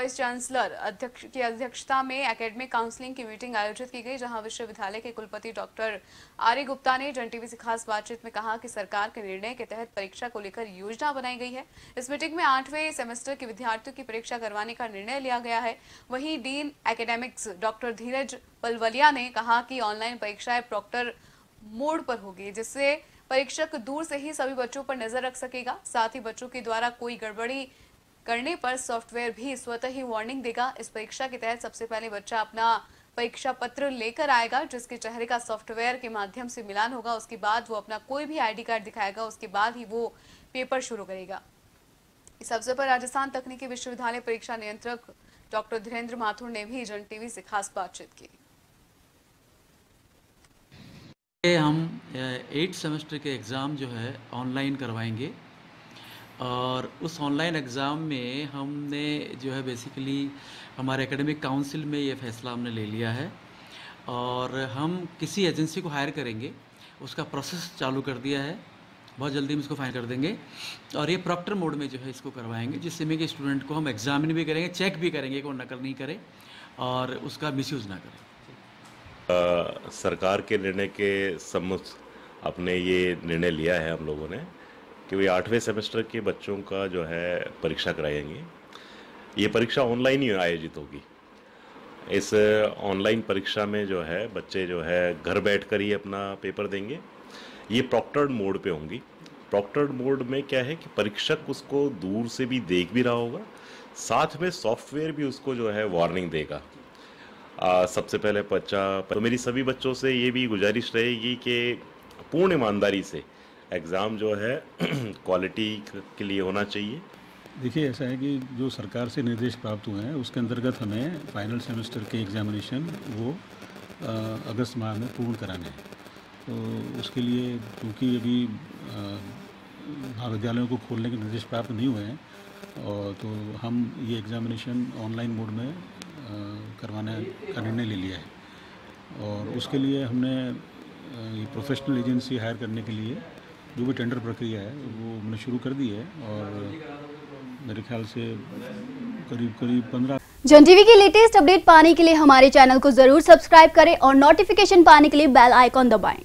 Vice chancellor अध्यक्ष की अध्यक्षता में एकेडमिक काउंसलिंग की मीटिंग आयोजित की गई, जहां विश्वविद्यालय के कुलपति डॉक्टर आर्य गुप्ता ने जन टीवी से खास बातचीत में कहा कि सरकार के निर्णय के तहत परीक्षा को लेकर योजना बनाई गई है। इस मीटिंग में 8वें सेमेस्टर के विद्यार्थियों की परीक्षा करवाने का निर्णय लिया गया है। वहीं dean academics doctor Dheeraj Palwalia ने कहा कि ऑनलाइन परीक्षाएं प्रॉक्टर मोड पर होगी, जिससे परीक्षक दूर से ही सभी बच्चों पर नजर रख सकेगा। साथ ही बच्चों के द्वारा कोई गड़बड़ी करने पर सॉफ्टवेयर भी स्वतः ही वार्निंग देगा। इस परीक्षा के तहत सबसे पहले बच्चा अपना परीक्षा पत्र लेकर आएगा, जिसके चेहरे का सॉफ्टवेयर के माध्यम से मिलान होगा। उसके बाद वो अपना कोई भी आईडी कार्ड दिखाएगा, उसके बाद ही वो पेपर शुरू करेगा। इस अवसर पर राजस्थान तकनीकी विश्वविद्यालय परीक्षा नियंत्रक डॉक्टर धीरेन्द्र माथुर ने भी जन टीवी से खास बातचीत की। हम 8 सेमेस्टर के एग्जाम जो है ऑनलाइन करवाएंगे और उस ऑनलाइन एग्ज़ाम में हमने जो है बेसिकली हमारे एकेडमिक काउंसिल में ये फैसला हमने ले लिया है और हम किसी एजेंसी को हायर करेंगे, उसका प्रोसेस चालू कर दिया है। बहुत जल्दी हम इसको फाइनल कर देंगे और ये प्रॉक्टर मोड में जो है इसको करवाएंगे, जिससे में कि स्टूडेंट को हम एग्जामिन भी करेंगे, चेक भी करेंगे कि वो नकल नहीं करे और उसका मिसयूज़ ना करें। सरकार के निर्णय के सम्मुख अपने ये निर्णय लिया है हम लोगों ने कि वे 8वें सेमेस्टर के बच्चों का जो है परीक्षा कराएंगे। ये परीक्षा ऑनलाइन ही आयोजित होगी। इस ऑनलाइन परीक्षा में जो है बच्चे जो है घर बैठकर ही अपना पेपर देंगे। ये प्रॉक्टर्ड मोड पे होंगी। प्रॉक्टर्ड मोड में क्या है कि परीक्षक उसको दूर से भी देख भी रहा होगा, साथ में सॉफ्टवेयर भी उसको जो है वार्निंग देगा। सबसे पहले तो मेरी सभी बच्चों से ये भी गुजारिश रहेगी कि पूर्ण ईमानदारी से एग्ज़ाम जो है क्वालिटी के लिए होना चाहिए। देखिए, ऐसा है कि जो सरकार से निर्देश प्राप्त हुए हैं उसके अंतर्गत हमें फाइनल सेमेस्टर के एग्ज़ामिनेशन वो अगस्त माह में पूर्ण कराने हैं। तो उसके लिए क्योंकि अभी महाविद्यालयों को खोलने के निर्देश प्राप्त नहीं हुए हैं और तो हम ये एग्ज़ामिनेशन ऑनलाइन मोड में करवाने का निर्णय ले लिया है और उसके लिए हमने ये प्रोफेशनल एजेंसी हायर करने के लिए जो भी टेंडर प्रक्रिया है वो हमने शुरू कर दी है और मेरे ख्याल से करीब 15। जन टीवी की लेटेस्ट अपडेट पाने के लिए हमारे चैनल को जरूर सब्सक्राइब करें और नोटिफिकेशन पाने के लिए बेल आइकॉन दबाएं।